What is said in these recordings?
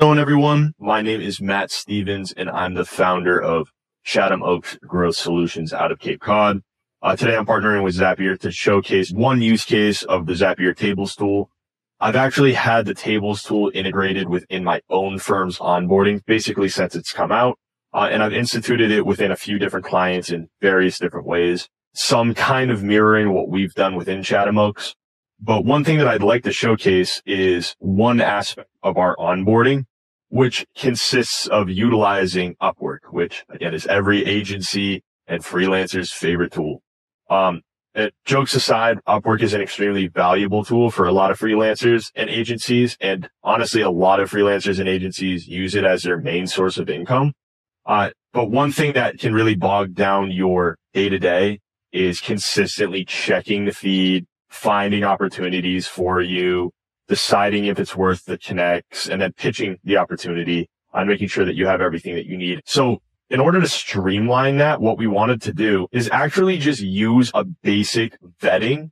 Hello everyone, my name is Matt Stephens and I'm the founder of Chatham Oaks Growth Solutions out of Cape Cod. Today I'm partnering with Zapier to showcase one use case of the Zapier Tables tool. I've actually had the Tables tool integrated within my own firm's onboarding basically since it's come out, and I've instituted it within a few different clients in various different ways, some kind of mirroring what we've done within Chatham Oaks. But one thing that I'd like to showcase is one aspect of our onboarding, which consists of utilizing Upwork, which again is every agency and freelancer's favorite tool. Jokes aside, Upwork is an extremely valuable tool for a lot of freelancers and agencies. And honestly, a lot of freelancers and agencies use it as their main source of income. But one thing that can really bog down your day-to-day is consistently checking the feed, finding opportunities for you, deciding if it's worth the connects, and then pitching the opportunity on making sure that you have everything that you need. So in order to streamline that, what we wanted to do is actually just use a basic vetting,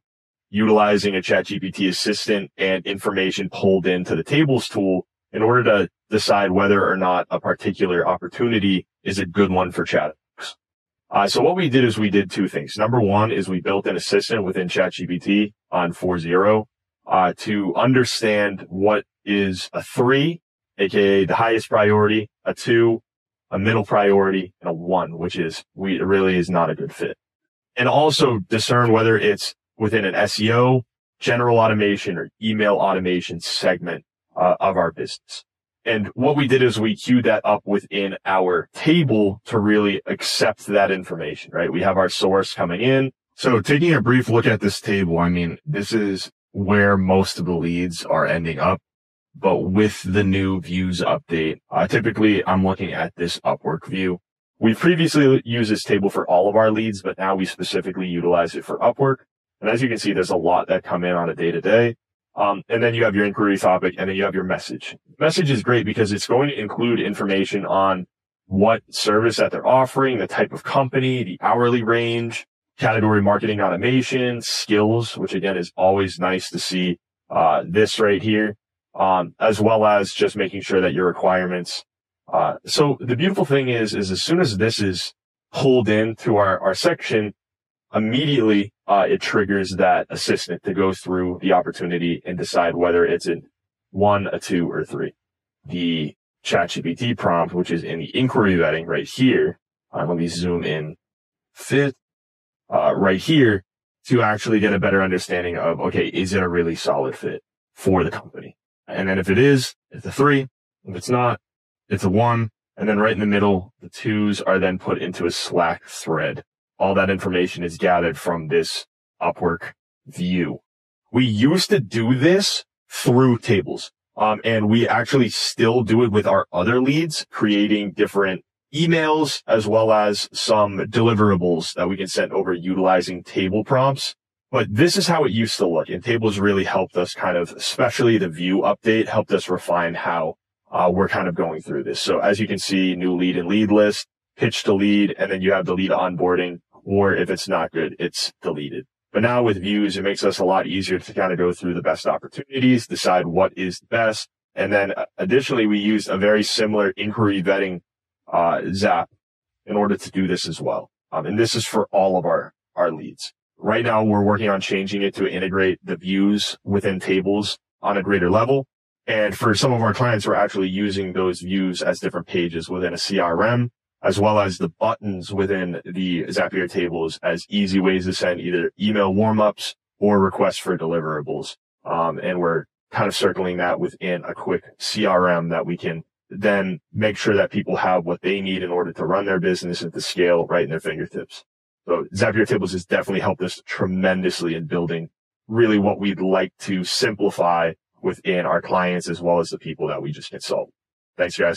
utilizing a ChatGPT assistant and information pulled into the Tables tool in order to decide whether or not a particular opportunity is a good one for Chatham Oaks. So what we did is we did two things. Number one is we built an assistant within ChatGPT on 4.0. To understand what is a 3, aka the highest priority, a 2, a middle priority, and a 1, which is it really is not a good fit. And also discern whether it's within an SEO, general automation, or email automation segment of our business. And what we did is we queued that up within our table to really accept that information, right? We have our source coming in. So taking a brief look at this table, I mean, this is where most of the leads are ending up. But with the new views update, typically I'm looking at this Upwork view. We previously used this table for all of our leads, but now we specifically utilize it for Upwork. And as you can see, there's a lot that come in on a day-to-day. And then you have your inquiry topic, and then you have your message. Message is great because it's going to include information on what service that they're offering, the type of company, the hourly range, category marketing automation, skills, which again is always nice to see this right here, as well as just making sure that your requirements. So the beautiful thing is as soon as this is pulled into our section, immediately it triggers that assistant to go through the opportunity and decide whether it's a 1, a 2, or a 3. The ChatGPT prompt, which is in the inquiry vetting right here, let me zoom in right here to actually get a better understanding of, okay, is it a really solid fit for the company? And then if it is, it's a 3. If it's not, it's a 1. And then right in the middle, the 2s are then put into a Slack thread. All that information is gathered from this Upwork view. We used to do this through Tables. And we actually still do it with our other leads, creating different emails, as well as some deliverables that we can send over utilizing table prompts. But this is how it used to look, and Tables really helped us kind of, especially the view update, helped us refine how we're kind of going through this. So as you can see, new lead and lead list, pitch to lead, and then you have the lead onboarding, or if it's not good, it's deleted. But now with views, it makes us a lot easier to kind of go through the best opportunities, decide what is the best. And then additionally, we used a very similar inquiry vetting Zap in order to do this as well. And this is for all of our leads. Right now, we're working on changing it to integrate the views within Tables on a greater level. And for some of our clients, we're actually using those views as different pages within a CRM, as well as the buttons within the Zapier Tables as easy ways to send either email warm-ups or requests for deliverables. And we're kind of circling that within a quick CRM that we can then make sure that people have what they need in order to run their business and to scale right in their fingertips. So Zapier Tables has definitely helped us tremendously in building really what we'd like to simplify within our clients as well as the people that we just consult. Thanks, guys.